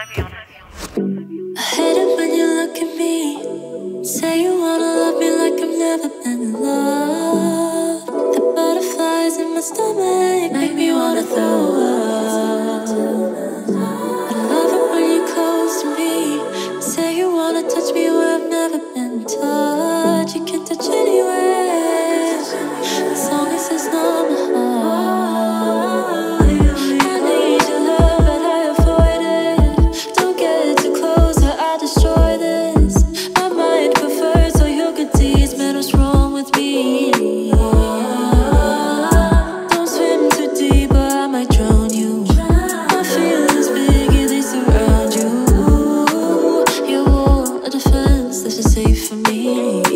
I hate it when you look at me. Say you wanna love me like I've never been in love. The butterflies in my stomach make me wanna throw up. I love it when you're close to me. Say you wanna touch me where I've never been touched. You can't touch anywhere, as long as it's not my heart. Such a safe for me.